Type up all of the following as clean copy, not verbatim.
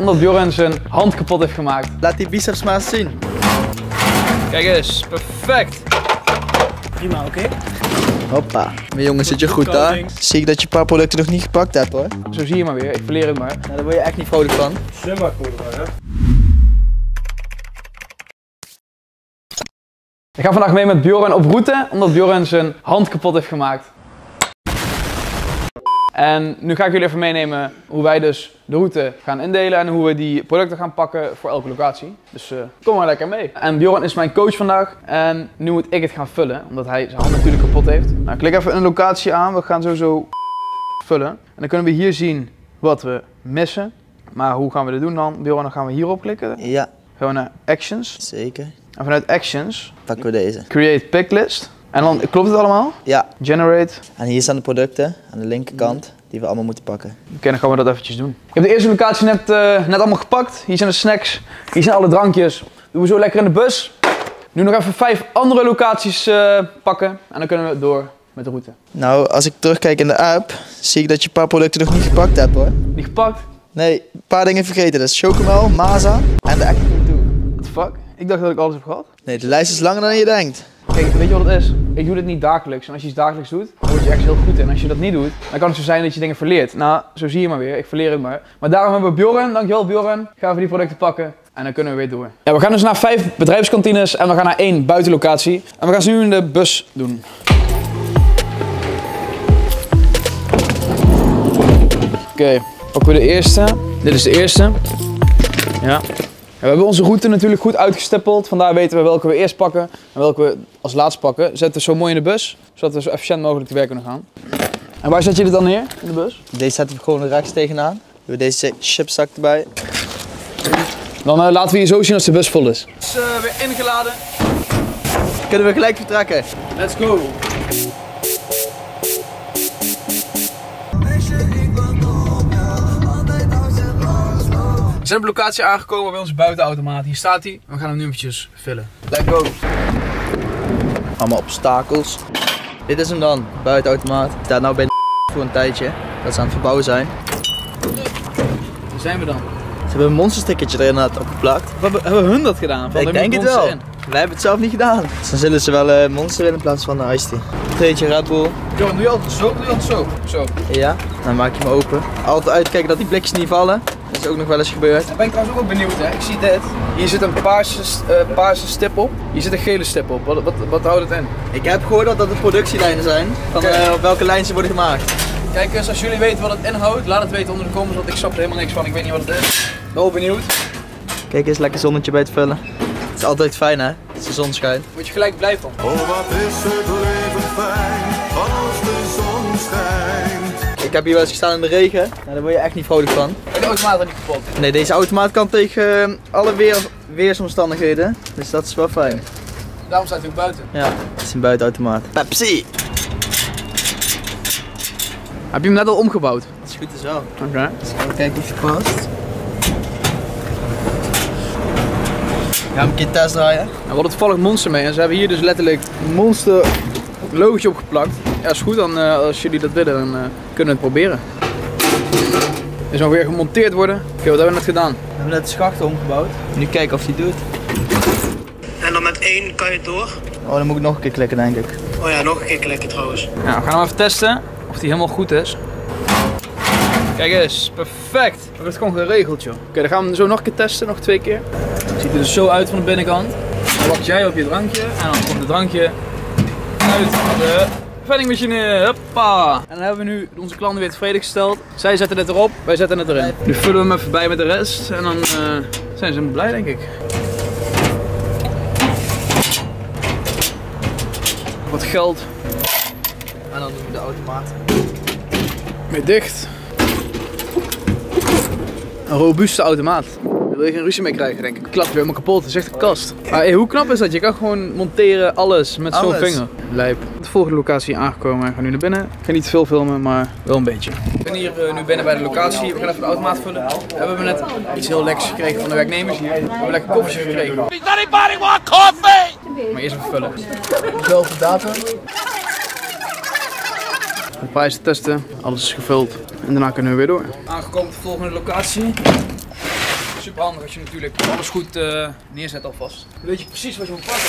Omdat Bjorn zijn hand kapot heeft gemaakt. Laat die biceps maar eens zien. Kijk eens, perfect. Prima, oké? Hoppa. Maar jongens, zit je goed daar? Zie ik dat je een paar producten nog niet gepakt hebt hoor. Zo zie je maar weer, ik verleer het maar. Nou, daar word je echt niet vrolijk van. Simba vrolijk van, hè? Ik ga vandaag mee met Bjorn op route, omdat Bjorn zijn hand kapot heeft gemaakt. En nu ga ik jullie even meenemen hoe wij dus de route gaan indelen en hoe we die producten gaan pakken voor elke locatie. Dus kom maar lekker mee. En Bjorn is mijn coach vandaag en nu moet ik het gaan vullen, omdat hij zijn hand natuurlijk kapot heeft. Nou, klik even een locatie aan, we gaan sowieso vullen. En dan kunnen we hier zien wat we missen. Maar hoe gaan we dit doen dan? Bjorn, dan gaan we hierop klikken. Ja. Gaan we naar Actions. Zeker. En vanuit Actions pakken we deze. Create Picklist. En dan, klopt het allemaal? Ja. Generate. En hier staan de producten aan de linkerkant die we allemaal moeten pakken. Oké, dan gaan we dat eventjes doen. Ik heb de eerste locatie net allemaal gepakt. Hier zijn de snacks, hier zijn alle drankjes. Doen we zo lekker in de bus. Nu nog even 5 andere locaties pakken en dan kunnen we door met de route. Nou, als ik terugkijk in de app, zie ik dat je een paar producten nog niet gepakt hebt hoor. Niet gepakt? Nee, een paar dingen vergeten. Dat is Chocomel, Maza en de echte toe. What the fuck? Ik dacht dat ik alles heb gehad. Nee, de lijst is langer dan je denkt. Kijk, weet je wat het is? Ik doe dit niet dagelijks. En als je iets dagelijks doet, dan word je echt heel goed in. En als je dat niet doet, dan kan het zo zijn dat je dingen verleert. Nou, zo zie je maar weer. Ik verleer het maar. Maar daarom hebben we Bjorn. Dankjewel Bjorn. Gaan we die producten pakken. En dan kunnen we weer door. Ja, we gaan dus naar 5 bedrijfskantines. En we gaan naar 1 buitenlocatie. En we gaan ze nu in de bus doen. Oké, pakken we de eerste. Dit is de eerste. Ja. Ja, we hebben onze route natuurlijk goed uitgestippeld, vandaar weten we welke we eerst pakken en welke we als laatst pakken. Zetten we zo mooi in de bus, zodat we zo efficiënt mogelijk te werk kunnen gaan. En waar zet je dit dan neer in de bus? Deze zetten we gewoon rechts tegenaan. Doen we deze chipszak erbij. Dan laten we hier zo zien als de bus vol is. Het is weer ingeladen. Kunnen we gelijk vertrekken. Let's go! We zijn op de locatie aangekomen bij onze buitenautomaat. Hier staat hij. We gaan hem nu eventjes vullen. Let's go. Allemaal obstakels. Dit is hem dan, buitenautomaat. Ik sta nou bij de voor een tijdje. Dat ze aan het verbouwen zijn. Daar zijn we dan. Ze hebben een monsterstickertje erin opgeplakt. Hebben hun dat gedaan? Ik denk het wel. In. Wij hebben het zelf niet gedaan. Dus dan zullen ze wel Monster in plaats van de iced tea. Treetje Red Bull. Joran, doe je altijd zo? Doe je altijd zo? Zo. Ja, dan maak je hem open. Altijd uitkijken dat die blikjes niet vallen. Dat is ook nog wel eens gebeurd. Dan ben ik trouwens ook wel benieuwd, hè. Ik zie dit. Hier zit een paarse stip op. Hier zit een gele stip op. Wat houdt het in? Ik heb gehoord dat de productielijnen zijn. Van op welke lijn ze worden gemaakt. Kijk eens, als jullie weten wat het inhoudt, laat het weten onder de comments. Want ik snap er helemaal niks van. Ik weet niet wat het is. Ik ben wel benieuwd. Kijk eens, lekker zonnetje bij het vullen. Het is altijd fijn, hè. Het is de zon schijnt. Moet je gelijk blijven dan. Oh, wat is het leven fijn als de zon schijnt. Ik heb hier wel eens gestaan in de regen. Nou, daar word je echt niet vrolijk van. De automaat had niet kapot. Nee, deze automaat kan tegen alle weersomstandigheden. Dus dat is wel fijn. Daarom staat hij ook buiten. Ja, het is een buitenautomaat. Pepsi! Heb je hem net al omgebouwd? Dat is goed dus wel. Oké. Dus ik ga kijken of je past. We gaan hem een keer test draaien. We hadden toevallig Monster mee en ze hebben hier dus letterlijk Monster logootje opgeplakt. Ja, is goed dan als jullie dat willen, dan kunnen we het proberen. Er zal weer gemonteerd worden. Oké, wat hebben we net gedaan? We hebben net de schacht omgebouwd. Nu kijken of die doet. En dan met 1 kan je door. Oh, dan moet ik nog een keer klikken denk ik. Oh ja, nog een keer klikken trouwens. Ja, we gaan hem even testen of die helemaal goed is. Kijk eens, perfect. We hebben het gewoon geregeld joh. Oké, dan gaan we hem zo nog een keer testen, nog 2 keer. Het ziet er dus zo uit van de binnenkant. Dan wacht jij op je drankje en dan komt het drankje uit de... Vendingmachine, hoppa! En dan hebben we nu onze klanten weer tevreden gesteld. Zij zetten het erop, wij zetten het erin. Nu vullen we hem even bij met de rest en dan zijn ze blij denk ik. Wat geld. En dan doen we de automaat. Weer dicht. Een robuuste automaat. Daar wil je geen ruzie mee krijgen denk ik. Klapt weer helemaal kapot, dat is echt een kast. Maar hey, hoe knap is dat? Je kan gewoon monteren alles met zo'n vinger. Lijp. De volgende locatie aangekomen en gaan nu naar binnen. Ik ga niet veel filmen, maar wel een beetje. Ik ben hier nu binnen bij de locatie. We gaan even de automaat vullen. We hebben net iets heel lekkers gekregen van de werknemers hier. We hebben lekker koffies gekregen. Does anybody want coffee? Maar eerst even vullen. Zelfde datum. De prijzen testen. Alles is gevuld. En daarna kunnen we weer door. Aangekomen op de volgende locatie. Super handig als je natuurlijk alles goed neerzet alvast. Dan weet je precies wat je moet pakken.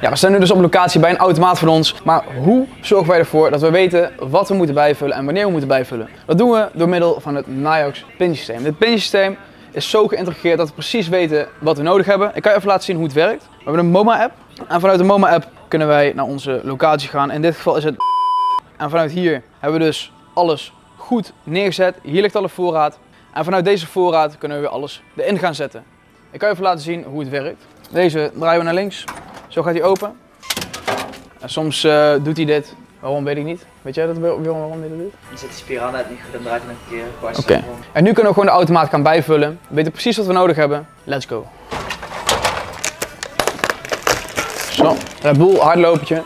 Ja, we zijn nu dus op locatie bij een automaat van ons. Maar hoe zorgen wij ervoor dat we weten wat we moeten bijvullen en wanneer we moeten bijvullen? Dat doen we door middel van het Nayax pinsysteem. Dit pinsysteem is zo geïntegreerd dat we precies weten wat we nodig hebben. Ik kan je even laten zien hoe het werkt. We hebben een MoMA-app. En vanuit de MoMA-app kunnen wij naar onze locatie gaan. In dit geval is het... En vanuit hier hebben we dus alles goed neergezet. Hier ligt alle voorraad. En vanuit deze voorraad kunnen we weer alles erin gaan zetten. Ik kan je even laten zien hoe het werkt. Deze draaien we naar links. Zo gaat hij open. En soms doet hij dit. Waarom weet ik niet. Weet jij dat, Bjorn, waarom hij dat doet? Dan zit de spiraal net niet goed en draait hij een keer kwart. Oké. En nu kunnen we gewoon de automaat gaan bijvullen. We weten precies wat we nodig hebben. Let's go. Zo, Red Bull, hardlopertje.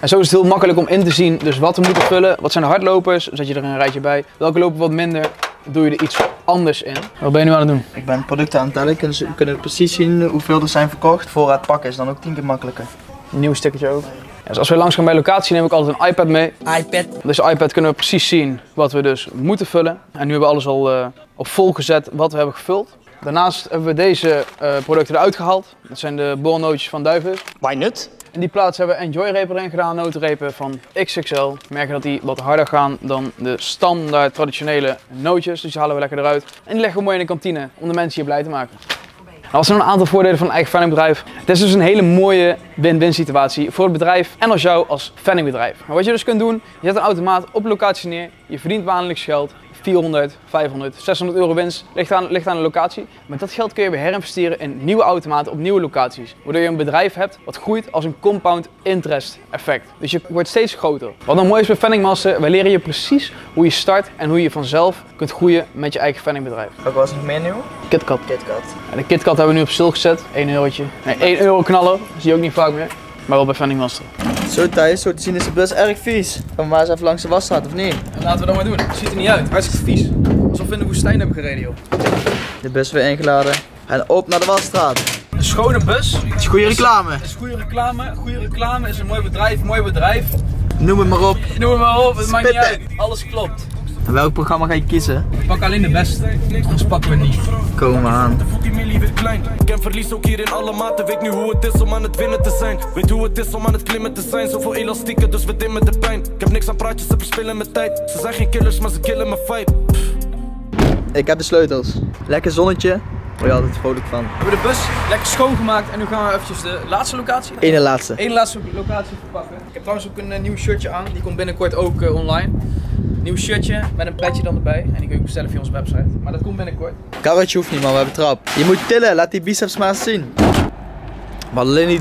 En zo is het heel makkelijk om in te zien dus wat we moeten vullen. Wat zijn de hardlopers? Dan zet je er een rijtje bij. Welke lopen wat minder? Doe je er iets anders in. Wat ben je nu aan het doen? Ik ben producten aan het tellen. We kunnen precies zien hoeveel er zijn verkocht. Voorraad pakken is dan ook 10 keer makkelijker. Een nieuw stukje ook. Ja, dus als we langs gaan bij locatie neem ik altijd een iPad mee. iPad. Op deze iPad kunnen we precies zien wat we dus moeten vullen. En nu hebben we alles al op vol gezet wat we hebben gevuld. Daarnaast hebben we deze producten eruit gehaald. Dat zijn de borrelnootjes van Duivis. Why not? In die plaats hebben we enjoyrepen erin gedaan, notenrepen van XXL. We merken dat die wat harder gaan dan de standaard traditionele nootjes. Dus die halen we lekker eruit. En die leggen we mooi in de kantine om de mensen hier blij te maken. Nou, wat zijn een aantal voordelen van een eigen vendingbedrijf? Het is dus een hele mooie win-win situatie voor het bedrijf en als jou als vendingbedrijf. Maar wat je dus kunt doen, je zet een automaat op locatie neer, je verdient maandelijks geld. 400, 500, 600 euro winst, ligt aan de locatie. Met dat geld kun je weer herinvesteren in nieuwe automaten op nieuwe locaties. Waardoor je een bedrijf hebt wat groeit als een compound interest effect. Dus je wordt steeds groter. Wat nou mooi is bij Vending Master, wij leren je precies hoe je start en hoe je vanzelf kunt groeien met je eigen vendingbedrijf. Wat was nog meer nieuw? KitKat. Ja, de KitKat hebben we nu op stil gezet, 1 eurotje. Nee, 1 euro knallen, zie je ook niet vaak meer. Maar wel bij Vending Master. Zo Thijs, zo te zien is de bus erg vies. Van Maza even langs de was staat, of niet? Laten we dat maar doen. Het ziet er niet uit. Hartstikke vies. Alsof we in de woestijn hebben gereden, joh. De bus weer ingeladen. En op naar de wasstraat. Een schone bus. Het is goede reclame. Het is goede reclame. Goede reclame is een mooi bedrijf. Mooi bedrijf. Noem het maar op. Noem het maar op. Het maakt niet uit. Alles klopt. En welk programma ga je kiezen? Ik pak alleen de beste. Anders pakken we het niet. Kom aan. Ik ken verlies ook hier in alle maten. Weet nu hoe het is om aan het winnen te zijn. Weet hoe het is om aan het klimmen te zijn. Zoveel elastieken, dus we dimmen de pijn. Ik heb niks aan praatjes, ze verspillen mijn tijd. Ze zijn geen killers, maar ze killen mijn vibe. Ik heb de sleutels. Lekker zonnetje. Word je altijd vrolijk van. We hebben de bus lekker schoongemaakt en nu gaan we eventjes de laatste locatie. Eén laatste locatie verpakken. Ik heb trouwens ook een nieuw shirtje aan. Die komt binnenkort ook online. Nieuw shirtje met een petje dan erbij. En die kun je bestellen via onze website. Maar dat komt binnenkort. Karretje hoeft niet, man. We hebben trap. Je moet tillen. Laat die biceps maar eens zien. Wat Lenny.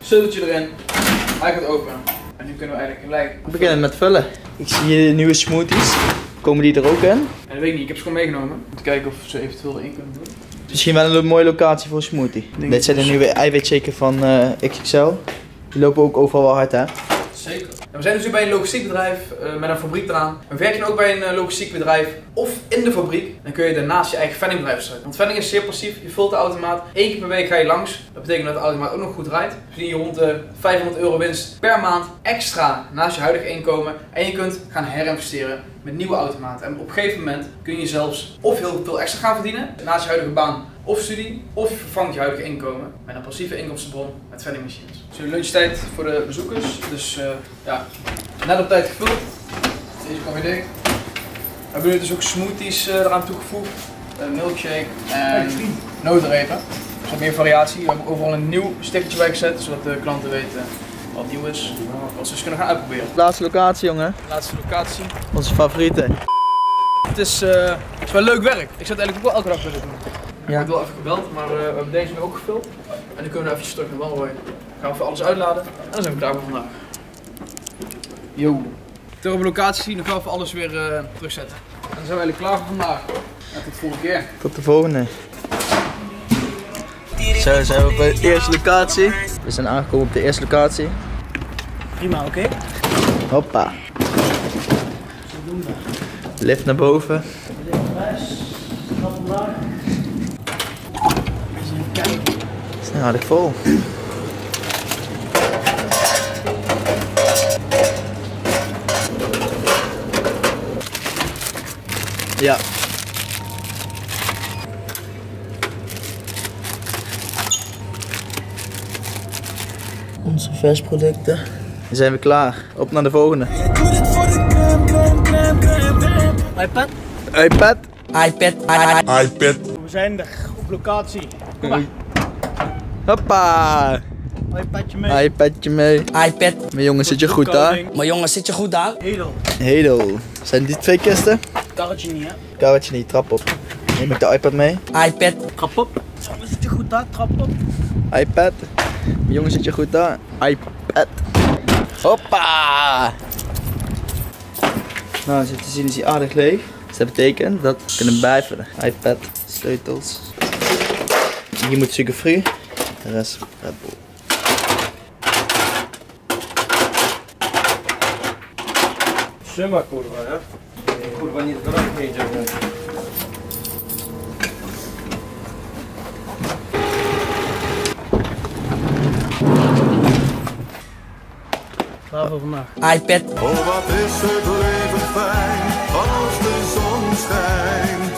Sleuteltje erin. Hij gaat open. En nu kunnen we eigenlijk gelijk beginnen met vullen. Ik zie hier nieuwe smoothies. Komen die er ook in? En dat weet ik niet. Ik heb ze gewoon meegenomen. Om te kijken of ze eventueel erin kunnen doen. Misschien wel een mooie locatie voor een smoothie. Dit zijn de nieuwe eiwitshaker van XXL. Die lopen ook overal wel hard, hè? Zeker. We zijn dus nu bij een logistiekbedrijf met een fabriek eraan. We werken ook bij een logistiekbedrijf of in de fabriek. Dan kun je daarnaast je eigen vendingbedrijf starten. Want vending is zeer passief. Je vult de automaat. 1 keer per week ga je langs. Dat betekent dat de automaat ook nog goed draait. Dus je rond de 500 euro winst per maand extra naast je huidige inkomen. En je kunt gaan herinvesteren met nieuwe automaten. En op een gegeven moment kun je zelfs of heel veel extra gaan verdienen naast je huidige baan. Of studie, of je vervangt je huidige inkomen met een passieve inkomstenbron met vendingmachines. Het is nu lunchtijd voor de bezoekers, dus ja, net op tijd gevuld. Deze kan weer dicht. We hebben nu dus ook smoothies eraan toegevoegd. Milkshake en notenrepen. Dus wat meer variatie. We hebben overal een nieuw stickertje bij gezet, zodat de klanten weten wat nieuw is. Wat ze dus kunnen gaan uitproberen. Laatste locatie, jongen. Laatste locatie. Onze favoriete. Het is wel leuk werk. Ik zou het eigenlijk ook wel elke dag willen doen. Ja. Ik heb wel even gebeld, maar we hebben deze nu ook gevuld. En dan kunnen we eventjes terug naar Walroy. Gaan we even alles uitladen en dan zijn we klaar voor vandaag. Yo. Terug op locatie, dan gaan we even alles weer terugzetten. En dan zijn we eigenlijk klaar voor vandaag. En tot de volgende keer. Tot de volgende. Zo, zijn we bij de eerste locatie. We zijn aangekomen op de eerste locatie. Prima, oké? Okay? Hoppa. Lift naar boven. Lift naar huis. Vanaf vandaag. Kijk. Het is nou aardig vol. Ja. Onze versproducten. Dan zijn we klaar. Op naar de volgende. iPad. iPad. iPad. iPad. We zijn er op locatie. Kom maar. Hoppa. iPadje mee. iPadje mee. iPad. Mijn jongen, zit je goed daar? Mijn jongen, zit je goed daar? Hedel. Hedel. Zijn dit twee kisten? Karretje niet, hè? Karretje niet, trap op. Neem ik de iPad mee? iPad. Trap op. Jongen, zit je goed daar? Trap op. iPad. Mijn jongen, zit je goed daar? iPad. Hoppa. Nou, zoals je ziet is hij aardig leeg. Dus dat betekent dat we kunnen bijvullen. iPad, sleutels. Hier moet suikervrij. De rest Red Bull. Simba, kurwa, hè? Kurwa, niet drak jedzie. Klaar voor vandaag. iPad. Oh, wat is het leven fijn als de zon schijnt.